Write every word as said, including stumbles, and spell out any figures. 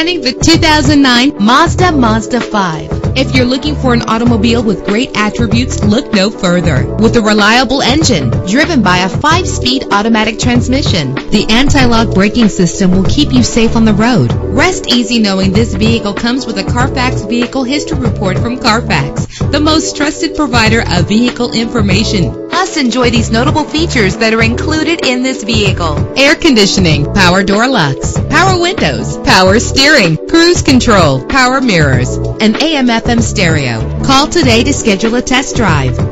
presenting the two thousand nine Mazda Mazda five. If you're looking for an automobile with great attributes, look no further. With a reliable engine driven by a five-speed automatic transmission, the anti-lock braking system will keep you safe on the road. Rest easy knowing this vehicle comes with a Carfax Vehicle History Report from Carfax, the most trusted provider of vehicle information. Plus, enjoy these notable features that are included in this vehicle: air conditioning, power door locks, power windows, power steering, cruise control, power mirrors, and A M F M stereo. Call today to schedule a test drive.